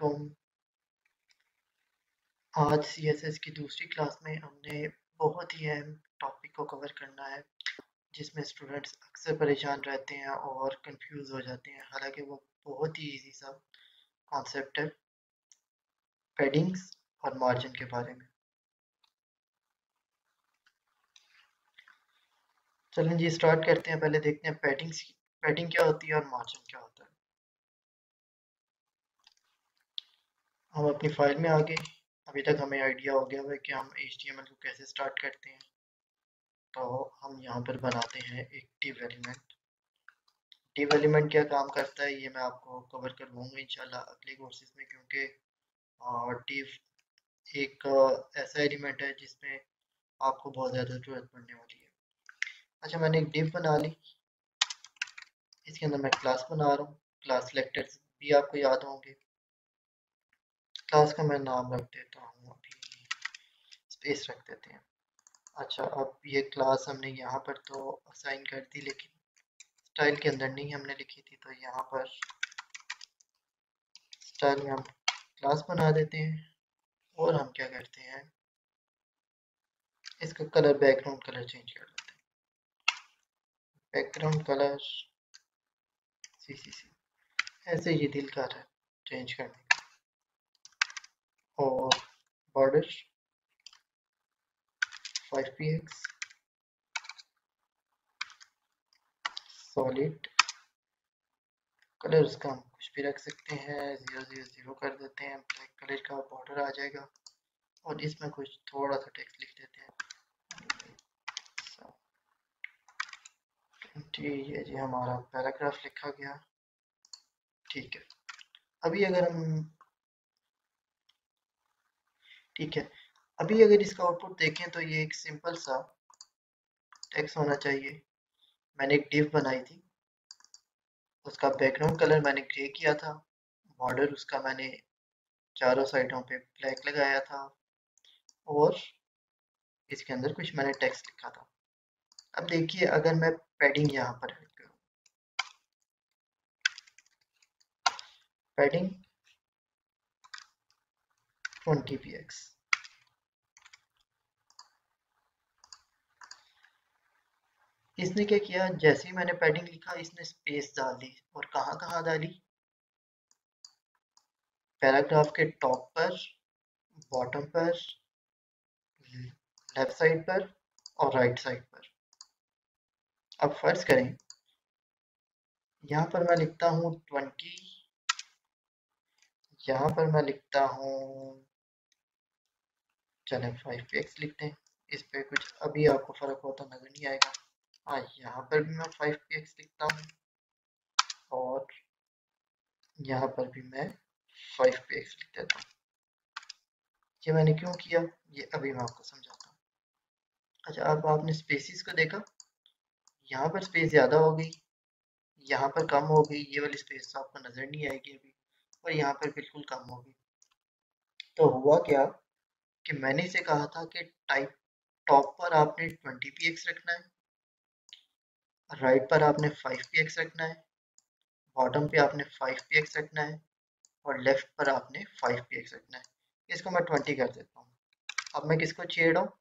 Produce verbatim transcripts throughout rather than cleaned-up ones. वालेकुम। आज सीएसएस की दूसरी क्लास में हमने बहुत ही अहम टॉपिक को कवर करना है जिसमें स्टूडेंट्स अक्सर परेशान रहते हैं और कंफ्यूज हो जाते हैं, हालांकि वो बहुत ही इजी सा कॉन्सेप्ट है पैडिंग्स और मार्जिन के बारे में। चलें जी स्टार्ट करते हैं। पहले देखते हैं पैडिंग्स पैडिंग क्या होती है और मार्जिन क्या होता है। हम अपनी फाइल में आ गए। अभी तक हमें आइडिया हो गया है कि हम एच टी एम एल को कैसे स्टार्ट करते हैं। तो हम यहाँ पर बनाते हैं एक डिव एलिमेंट। डिव एलिमेंट क्या काम करता है ये मैं आपको कवर कर लूँगा इंशाल्लाह अगले कोर्सेज में, क्योंकि डिव एक ऐसा एलिमेंट है जिसमें आपको बहुत ज़्यादा जरूरत पड़ने वाली है। अच्छा, मैंने एक डिव बना ली, इसके अंदर मैं क्लास बना रहा हूँ। क्लास सेलेक्टर्स भी आपको याद होंगे। क्लास का मैं नाम रख देता हूँ, अभी स्पेस रख देते हैं। अच्छा, अब ये क्लास हमने यहाँ पर तो असाइन कर दी, लेकिन स्टाइल के अंदर नहीं हमने लिखी थी, तो यहाँ पर स्टाइल में हम क्लास बना देते हैं और हम क्या करते हैं इसका कलर बैकग्राउंड कलर चेंज कर देते हैं। बैकग्राउंड कलर सी सी सी ऐसे ये दिल कर रहा है चेंज करने का। और border five P X solid colours का हम कुछ भी रख सकते हैं, जीरो जीरो जीरो कर देते हैं, ब्लैक कलर का बॉर्डर आ जाएगा और इसमें कुछ थोड़ा सा टेक्स्ट लिख देते हैं। ठीक है जी, हमारा पैराग्राफ लिखा गया। ठीक है, अभी अगर हम ठीक है अभी अगर इसका आउटपुट देखें तो ये एक सिंपल सा टेक्स्ट होना चाहिए। मैंने एक डिव बनाई थी, उसका बैकग्राउंड कलर मैंने ग्रे किया था, बॉर्डर उसका मैंने चारों साइडों पे ब्लैक लगाया था और इसके अंदर कुछ मैंने टेक्स्ट लिखा था। अब देखिए अगर मैं पैडिंग यहाँ पर ऐड करूँ, पैडिंग ट्वेंटी पी एक्स, इसने क्या किया, जैसे ही मैंने पैडिंग लिखा इसने स्पेस डाल दी और कहाँ कहाँ डाली, पैराग्राफ के टॉप पर, बॉटम पर, लेफ्ट साइड पर और राइट साइड पर। अब फर्ज करें यहाँ पर मैं लिखता हूँ ट्वेंटी, यहाँ पर मैं लिखता हूँ चले फाइव पी एक्स लिखते हैं, इस पे कुछ अभी आपको फर्क होता नजर नहीं आएगा। हाँ, यहाँ पर भी मैं फाइव पी एक्स लिखता हूँ और यहाँ पर भी मैं फाइव पी एक्स लिख देता हूँ। ये मैंने क्यों किया ये अभी मैं आपको समझाता हूँ। अच्छा, अब आपने स्पेसिस को देखा, यहाँ पर स्पेस ज़्यादा हो गई, यहाँ पर कम हो गई, ये वाली स्पेस तो आपको नज़र नहीं आएगी अभी, और यहाँ पर बिल्कुल कम हो गई। तो हुआ क्या कि मैंने इसे कहा था कि टाइप टॉप पर आपने ट्वेंटी पी एक्स रखना है, राइट पर आपने फाइव पी एक्स रखना है, बॉटम पे आपने फाइव पी एक्स रखना है और लेफ्ट पर आपने फाइव पी एक्स रखना है। इसको मैं ट्वेंटी कर देता हूँ। अब मैं किसको छेड़ रहा हूँ,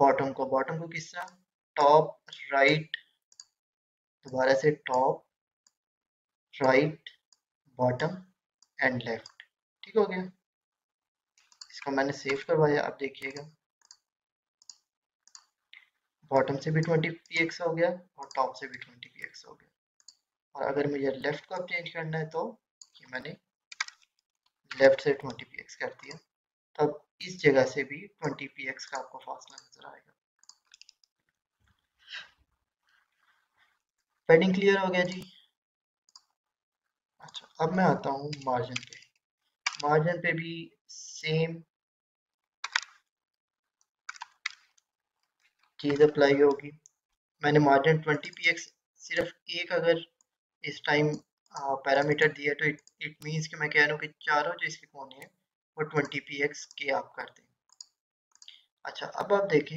बॉटम को। बॉटम को किस तरह, टॉप राइट, दोबारा से top right bottom and left. ठीक हो गया, इसको मैंने सेव करवाया। आप देखिएगा बॉटम से भी ट्वेंटी पी एक्स हो गया और टॉप से भी ट्वेंटी पी एक्स हो गया। और अगर मुझे लेफ्ट को चेंज करना है तो ये मैंने लेफ्ट से ट्वेंटी पी एक्स कर दिया, तब इस जगह से भी ट्वेंटी पी एक्स का आपको फासला नजर आएगा। पैडिंग क्लियर हो गया जी। अच्छा, अब मैं आता हूँ मार्जिन पे। मार्जिन पे भी सेम चीज़ अप्लाई होगी। मैंने मार्जिन ट्वेंटी पी एक्स सिर्फ एक अगर इस टाइम पैरामीटर दिया तो इट इट मीन्स कि मैं कह रहा हूँ कि चारों जो इसके कोने हैं वो ट्वेंटी पी एक्स के आप कर दें। अच्छा, अब आप देखें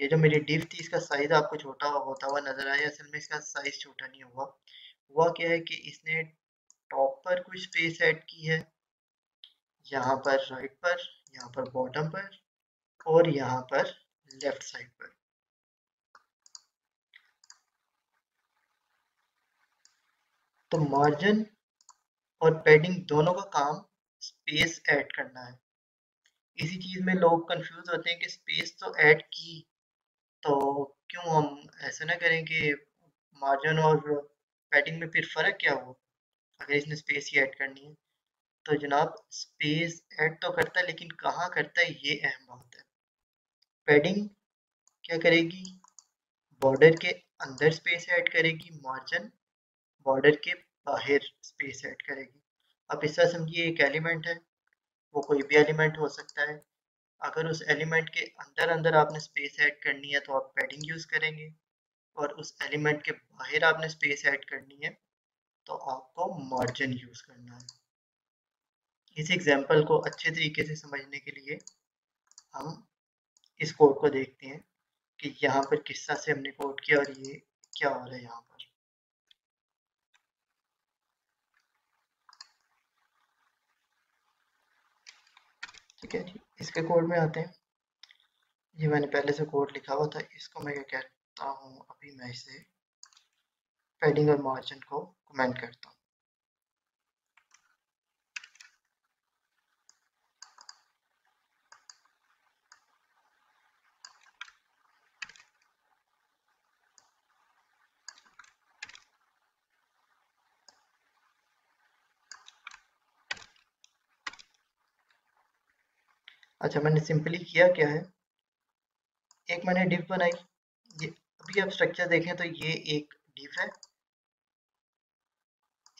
ये जो मेरी डिव थी इसका साइज़ आपको छोटा होता हुआ नजर आया, असल में इसका साइज़ छोटा नहीं हुआ। हुआ क्या है कि इसने टॉप पर कुछ स्पेस ऐड की है, यहाँ पर राइट पर, यहाँ पर बॉटम पर और यहाँ पर लेफ्ट साइड पर। तो मार्जिन और पैडिंग दोनों का काम स्पेस ऐड करना है। इसी चीज में लोग कंफ्यूज होते हैं कि स्पेस तो ऐड की, तो क्यों हम ऐसा ना करें कि मार्जिन और पैडिंग में फिर फर्क क्या हो अगर इसमें स्पेस ही ऐड करनी है। तो जनाब स्पेस ऐड तो करता है लेकिन कहाँ करता है ये अहम बात है। पैडिंग क्या करेगी, बॉर्डर के अंदर स्पेस ऐड करेगी, मार्जिन बॉर्डर के बाहर स्पेस ऐड करेगी। आप इस तरह समझिए एक एलिमेंट है, वो कोई भी एलिमेंट हो सकता है। अगर उस एलिमेंट के अंदर अंदर आपने स्पेस ऐड करनी है तो आप पैडिंग यूज़ करेंगे, और उस एलिमेंट के बाहर आपने स्पेस ऐड करनी है तो आपको मार्जिन यूज़ करना है। इस एग्जाम्पल को अच्छे तरीके से समझने के लिए हम इस कोड को देखते हैं कि यहाँ पर किस तरह से हमने कोड किया और ये क्या हो रहा है यहाँ पर। ठीक है जी, इसके कोड में आते हैं। ये मैंने पहले से कोड लिखा हुआ था, इसको मैं क्या कहता हूँ, अभी मैं इसे पैडिंग और मार्जिन को कमेंट करता हूँ। अच्छा, मैंने सिंपली किया क्या है, एक मैंने डिव बनाई। ये अभी आप स्ट्रक्चर देखें तो ये एक डिव है,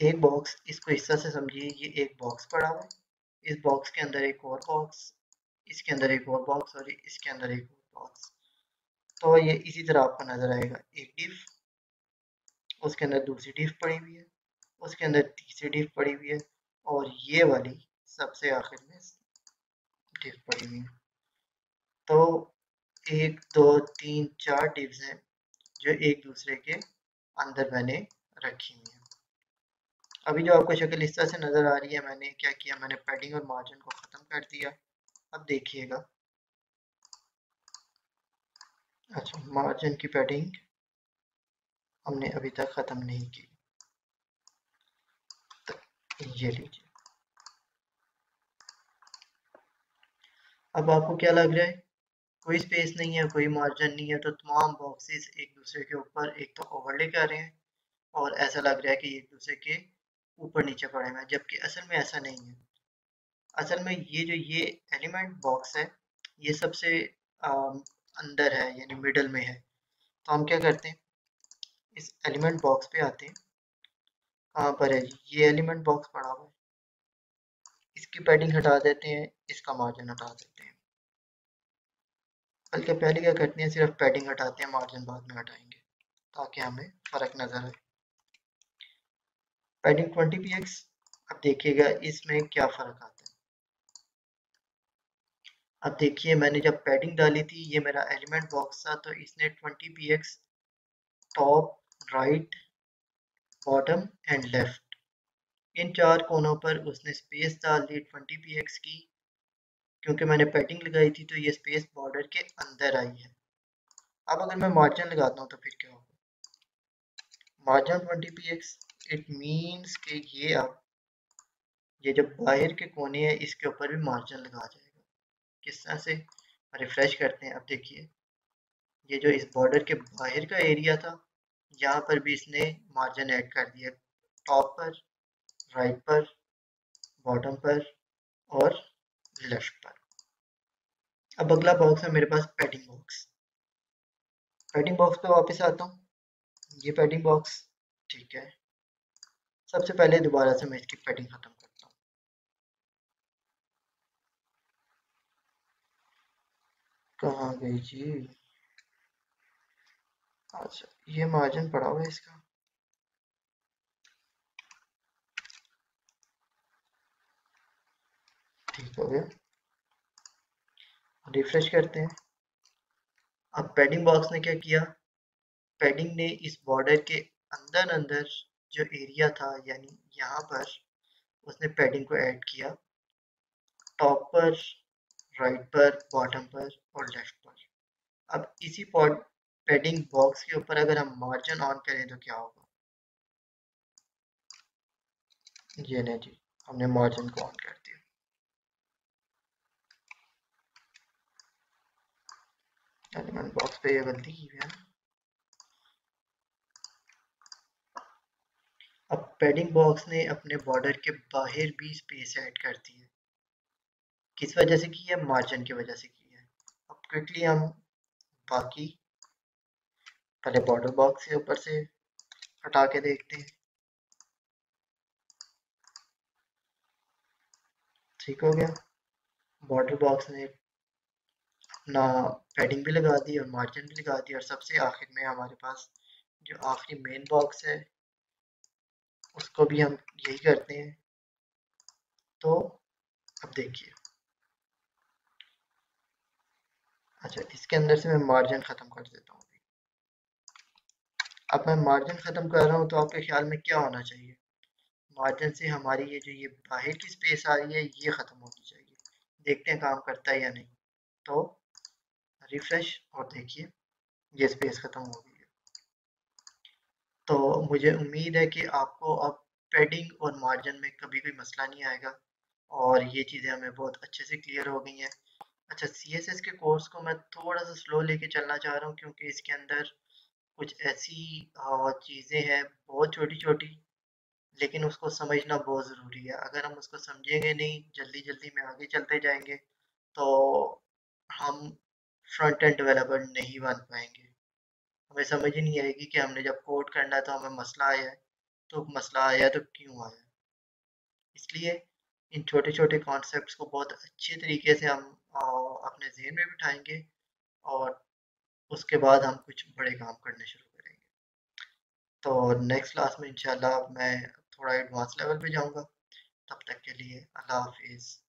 एक बॉक्स, इसको इस तरह से समझिए ये एक बॉक्स पड़ा हुआ है, इस बॉक्स के अंदर एक और बॉक्स, इसके अंदर एक और बॉक्स और इसके अंदर एक और बॉक्स। तो ये इसी तरह आपको नजर आएगा, एक डिव, उसके अंदर दूसरी डिव पड़ी हुई है, उसके अंदर तीसरी डिव पड़ी हुई है और ये वाली सबसे आखिर में डिव पड़ी हुई। तो एक दो तीन चार डिव्स हैं जो एक दूसरे के अंदर मैंने रखी हुई हैं। अभी जो आपको शक्ल इस तरह से नजर आ रही है, मैंने क्या किया, मैंने पैडिंग और मार्जिन को खत्म कर दिया। अब देखिएगा, अच्छा मार्जिन की पैडिंग हमने अभी तक खत्म नहीं की। तो ये लीजिए, अब आपको क्या लग रहा है, कोई स्पेस नहीं है, कोई मार्जिन नहीं है, तो तमाम बॉक्सेस एक दूसरे के ऊपर एक तो ओवरले कर रहे हैं और ऐसा लग रहा है कि एक दूसरे के ऊपर नीचे पड़े हुए हैं, जबकि असल में ऐसा नहीं है। असल में ये जो ये एलिमेंट बॉक्स है ये सबसे अंदर है, यानी मिडल में है। तो हम क्या करते हैं, इस एलिमेंट बॉक्स पे आते हैं। कहाँ पर है, ये एलिमेंट बॉक्स पड़ा हुआ है, इसकी पैडिंग हटा देते हैं, इसका मार्जिन हटा देते हैं। बल्कि पहले क्या करते हैं, सिर्फ पैडिंग हटाते हैं, मार्जिन बाद में हटाएंगे ताकि हमें फर्क नजर आए। पैडिंग ट्वेंटी पी एक्स, अब देखिएगा इसमें क्या फर्क आता है। अब देखिए मैंने जब पैडिंग डाली थी, ये मेरा एलिमेंट बॉक्स था, तो इसने twenty P X top, right, bottom and left, इन चार कोनों पर उसने स्पेस डाल दी ट्वेंटी पी एक्स की। क्योंकि मैंने पैडिंग लगाई थी तो ये स्पेस बॉर्डर के अंदर आई है। अब अगर मैं मार्जिन लगाता हूँ तो फिर क्या होगा, margin twenty P X, it means कि ये अब ये जब बाहर के कोने हैं इसके ऊपर भी मार्जिन लगा जाएगा। किस तरह से, रिफ्रेश करते हैं, अब देखिए ये जो इस बॉर्डर के बाहर का एरिया था यहाँ पर भी इसने मार्जिन ऐड कर दिया, टॉप पर, राइट पर, बॉटम पर और लेफ्ट पर। अब अगला बॉक्स है मेरे पास पैडिंग बॉक्स। पैडिंग बॉक्स पे वापस आता हूँ, ये पैडिंग बॉक्स, ठीक है। सबसे पहले दोबारा से मैं इसकी पैडिंग खत्म करता हूँ। कहाँ गई जी, अच्छा ये मार्जिन पड़ा हुआ है इसका, ठीक हो गया। रिफ्रेश करते हैं, अब पैडिंग बॉक्स ने क्या किया, पैडिंग ने इस बॉर्डर के अंदर अंदर जो एरिया था, यानी यहाँ पर उसने पैडिंग को ऐड किया, टॉप पर, राइट पर, बॉटम पर और लेफ्ट पर। अब इसी पैडिंग बॉक्स के ऊपर अगर हम मार्जिन ऑन करें तो क्या होगा? ये नहीं जी, हमने मार्जिन को ऑन कर दिया। एलिमेंट बॉक्स पे ये गलती की है। अब पैडिंग बॉक्स ने अपने बॉर्डर के बाहर भी स्पेस ऐड कर दी है। किस वजह से की है? मार्जिन की वजह से की है। अब क्विकली हम बाकी पहले बॉर्डर बॉक्स के ऊपर से हटा के देखते हैं। ठीक हो गया, बॉर्डर बॉक्स ने अपना पैडिंग भी लगा दी और मार्जिन भी लगा दी, और सबसे आखिर में हमारे पास जो आखिरी मेन बॉक्स है उसको भी हम यही करते हैं। तो अब देखिए, अच्छा इसके अंदर से मैं मार्जिन खत्म कर देता हूँ। अब मैं मार्जिन खत्म कर रहा हूँ तो आपके ख्याल में क्या होना चाहिए? मार्जिन से हमारी ये जो ये बाहर की स्पेस आ रही है ये खत्म होनी चाहिए। देखते हैं काम करता है या नहीं। तो रिफ्रेश और देखिए ये स्पेस खत्म हो गई। तो मुझे उम्मीद है कि आपको अब पैडिंग और मार्जिन में कभी कोई मसला नहीं आएगा और ये चीज़ें हमें बहुत अच्छे से क्लियर हो गई हैं। अच्छा, सीएसएस के कोर्स को मैं थोड़ा सा स्लो लेके चलना चाह रहा हूँ क्योंकि इसके अंदर कुछ ऐसी चीज़ें हैं बहुत छोटी छोटी, लेकिन उसको समझना बहुत ज़रूरी है। अगर हम उसको समझेंगे नहीं, जल्दी जल्दी में आगे चलते जाएंगे तो हम फ्रंट एंड डेवलपर नहीं बन पाएंगे। हमें समझ ही नहीं आएगी कि हमने जब कोड करना है तो हमें मसला आया है, तो मसला आया तो क्यों आया। इसलिए इन छोटे छोटे कॉन्सेप्ट्स को बहुत अच्छे तरीके से हम अपने जहन में बिठाएंगे और उसके बाद हम कुछ बड़े काम करने शुरू करेंगे। तो नेक्स्ट क्लास में इंशाल्लाह मैं थोड़ा एडवांस लेवल पे जाऊंगा। तब तक के लिए अल्लाह हाफिज़।